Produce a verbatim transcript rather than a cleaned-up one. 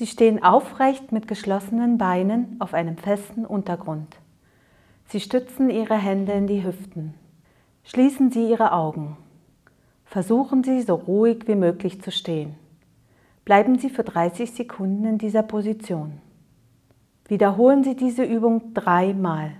Sie stehen aufrecht mit geschlossenen Beinen auf einem festen Untergrund. Sie stützen Ihre Hände in die Hüften. Schließen Sie Ihre Augen. Versuchen Sie, so ruhig wie möglich zu stehen. Bleiben Sie für dreißig Sekunden in dieser Position. Wiederholen Sie diese Übung dreimal.